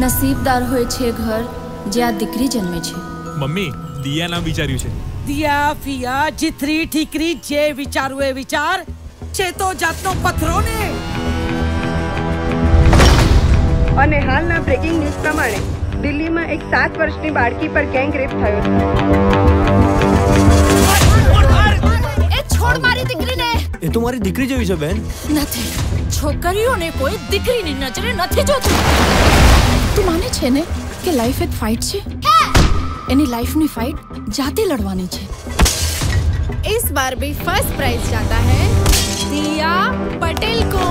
नसीबदार होय छे घर ज्यां दीकरी जन्मे छे। मम्मी दिया नाम विचार्यु छे। दिया फिया जितरी ठीकरी जे विचारुए विचार छे तो जातनो पत्थरो ने। અને હાલના બ્રેકિંગ ન્યૂઝ પ્રમાણે દિલ્હીમાં એક 7 વર્ષની બાળકી પર ગેંગ રેપ થયો છે। એ છોડ મારી દીકરીને। એ તો મારી દીકરી જેવી છે બેન। નથી છોકરીઓને કોઈ દીકરીની નજરે નથી જોતું। તું માને છે ને કે લાઈફ એક ફાઇટ છે। એની લાઈફની ફાઇટ જાતે લડવાની છે। इस बार भी फर्स्ट प्राइज जाता है दिया पटेल को।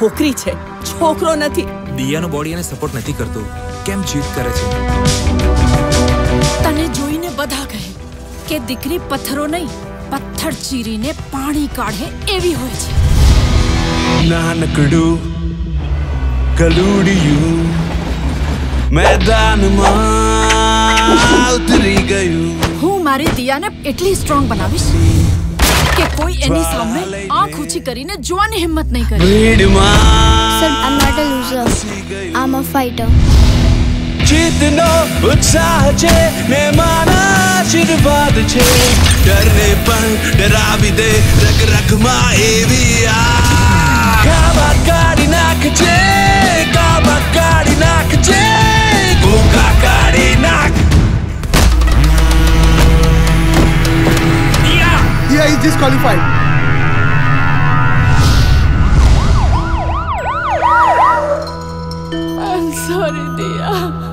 छोकरी छे, छोकरो नथी। दिया नो बॉडी ने सपोर्ट नथी करतो, केम चीट करे छे। तने जोईने बधा कहे के दीकरी पत्थरो नहीं, पत्थर चीरीने पाणी काढे एवी होय छे। नानकडू गलूडियूं मैदान मां उतरी गयूं। हूं मारी दिया ने एटली स्ट्रोंग बनावीश के कोई एनी सामने आंख ऊंची करीने जुआने हिम्मत नहीं करे। Sir I am not a loser, I am a fighter. जितना उत्साह छे ने माना आशीर्वाद छे। डरने पर डरावी दे रग रग मां एवी आ। काबा काढी नाख छे, काबा काढी नाख छे, गोका काढी नाख। He is disqualified. I'm sorry, Diya.